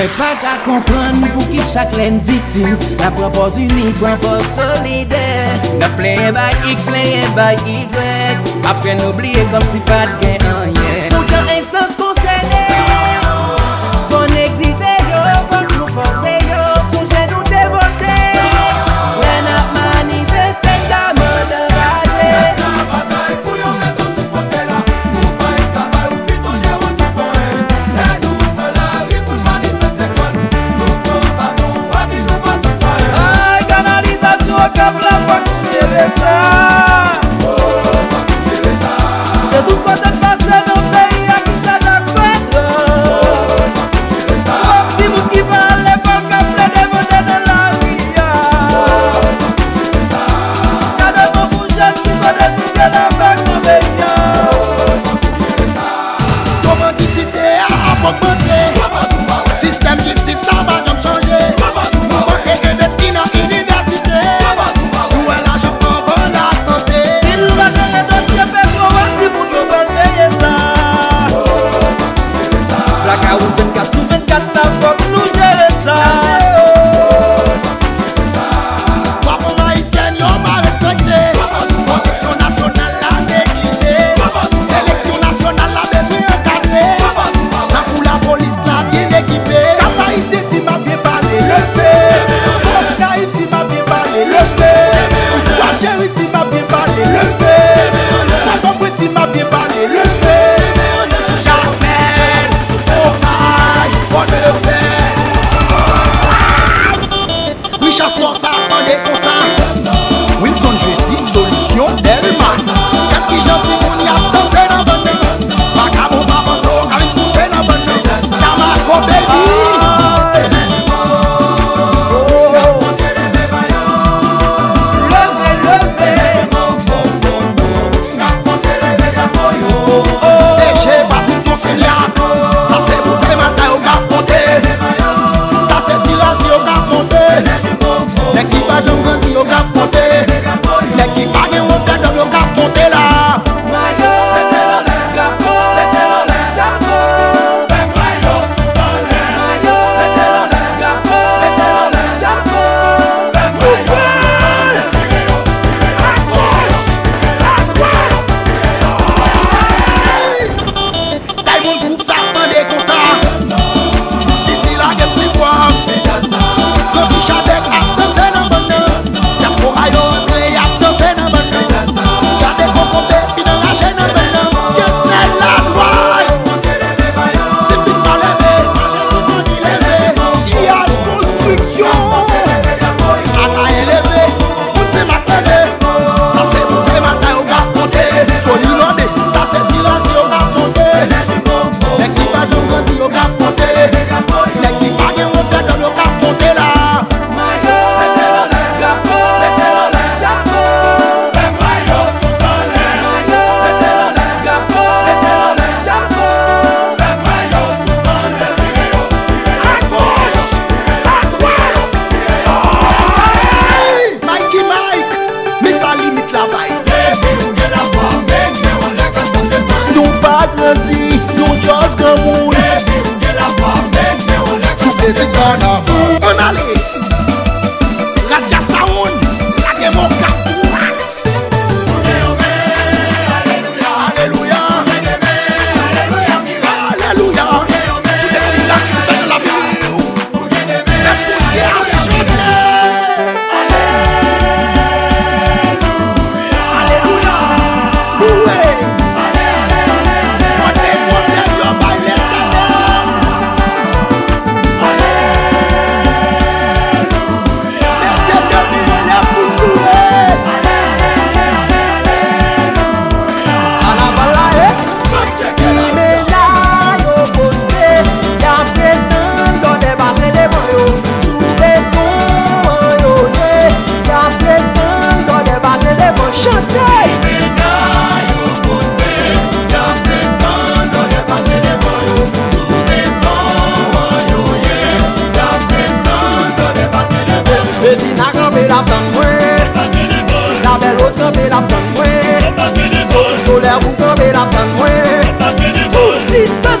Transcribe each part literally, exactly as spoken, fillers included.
Mwen pa ka kompran pou ki chak lèn victime. La propos unik, propos solide. Na pleye bay X, pleye bay Y. Apren oubliye kom si pat gen anye. Poutan insans konsene, fon exige yo, fon nou fonse yo. Souje nou te vote, wè nap manifeste ka mode rade. Mwen ta batay pou yo meto sou fote la. Mou bay sabay ou fito jè ou si fon en. Nè nou fè la ri pou manifeste kon. Nou kon sa nou fati jou pa sou fon en. Ay, kanalizasyon kap la fok pou jere sa. Sisters,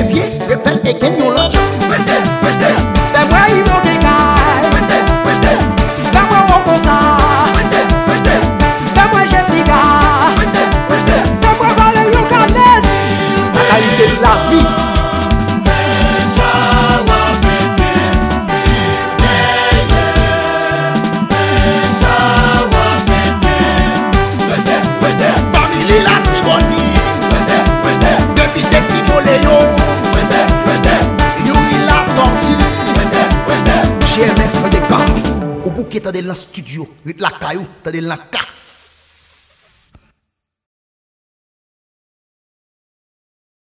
e vie, e fel, e geniul ăla. La vie Familie la Timoni Depuis des Timoléo Yuri la tortue G M S de camp Au bouquet t'as de la studio Rit la caillou t'as de la cache.